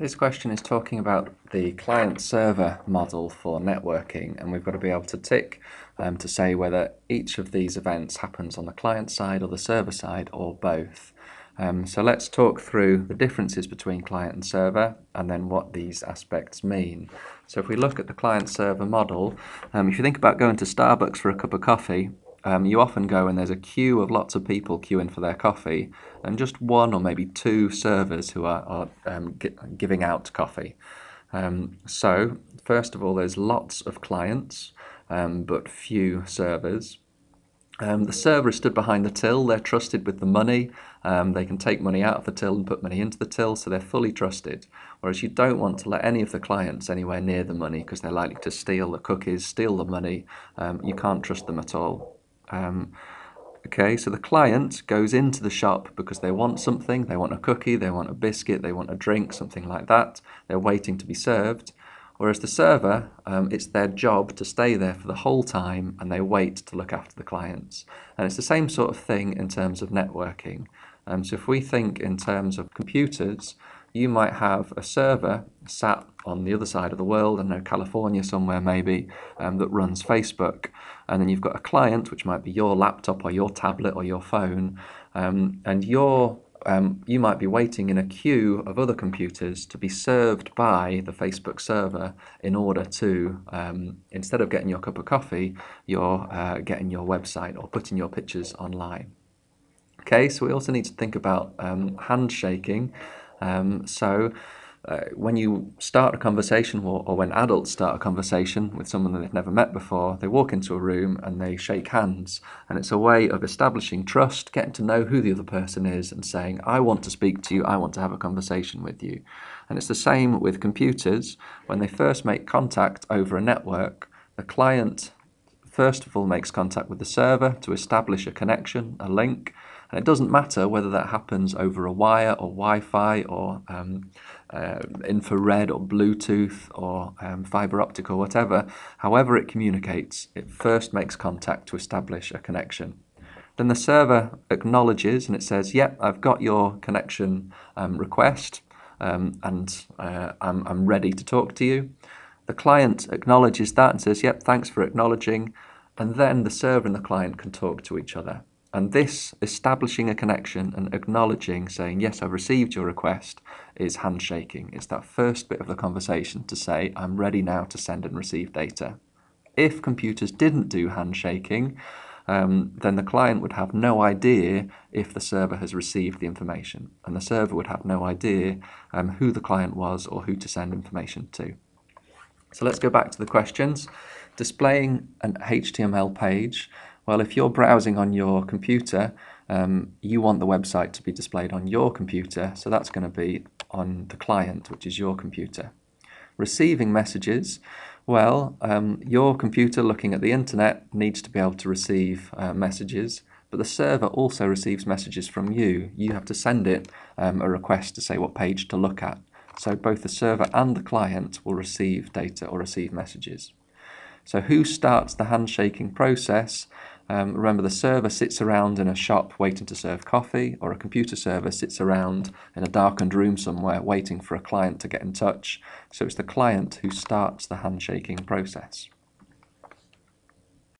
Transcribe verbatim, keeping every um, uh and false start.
This question is talking about the client-server model for networking, and we've got to be able to tick um, to say whether each of these events happens on the client side or the server side or both. Um, so let's talk through the differences between client and server and then what these aspects mean. So if we look at the client-server model, um, if you think about going to Starbucks for a cup of coffee, Um, you often go and there's a queue of lots of people queuing for their coffee and just one or maybe two servers who are, are um, gi giving out coffee. Um, so first of all, there's lots of clients um, but few servers. Um, the server is stood behind the till. They're trusted with the money. Um, they can take money out of the till and put money into the till, so they're fully trusted. Whereas you don't want to let any of the clients anywhere near the money because they're likely to steal the cookies, steal the money. Um, you can't trust them at all. Um, okay, so the client goes into the shop because they want something, they want a cookie, they want a biscuit, they want a drink, something like that. They're waiting to be served. Whereas the server, um, it's their job to stay there for the whole time and they wait to look after the clients. And it's the same sort of thing in terms of networking. Um, so if we think in terms of computers, you might have a server sat on the other side of the world, I don't know, California somewhere maybe, um, that runs Facebook. And then you've got a client, which might be your laptop or your tablet or your phone, um, and your, um, you might be waiting in a queue of other computers to be served by the Facebook server in order to, um, instead of getting your cup of coffee, you're uh, getting your website or putting your pictures online. Okay, so we also need to think about um, handshaking. Um, so uh, when you start a conversation or, or when adults start a conversation with someone that they've never met before, they walk into a room and they shake hands, and it's a way of establishing trust, getting to know who the other person is and saying, I want to speak to you, I want to have a conversation with you. And it's the same with computers. When they first make contact over a network, the client first of all makes contact with the server to establish a connection, a link. And it doesn't matter whether that happens over a wire or Wi-Fi or um, uh, infrared or Bluetooth or um, fiber optic or whatever. However it communicates, it first makes contact to establish a connection. Then the server acknowledges and it says, yep, I've got your connection um, request um, and uh, I'm, I'm ready to talk to you. The client acknowledges that and says, yep, thanks for acknowledging. And then the server and the client can talk to each other. And this establishing a connection and acknowledging, saying, yes, I've received your request, is handshaking. It's that first bit of the conversation to say, I'm ready now to send and receive data. If computers didn't do handshaking, um, then the client would have no idea if the server has received the information. And the server would have no idea um, who the client was or who to send information to. So let's go back to the questions. Displaying an H T M L page. Well, if you're browsing on your computer, um, you want the website to be displayed on your computer, so that's going to be on the client, which is your computer. Receiving messages, well, um, your computer looking at the internet needs to be able to receive uh, messages, but the server also receives messages from you. You have to send it um, a request to say what page to look at. So both the server and the client will receive data or receive messages. So who starts the handshaking process? Um, remember, the server sits around in a shop waiting to serve coffee, or a computer server sits around in a darkened room somewhere waiting for a client to get in touch. So it's the client who starts the handshaking process.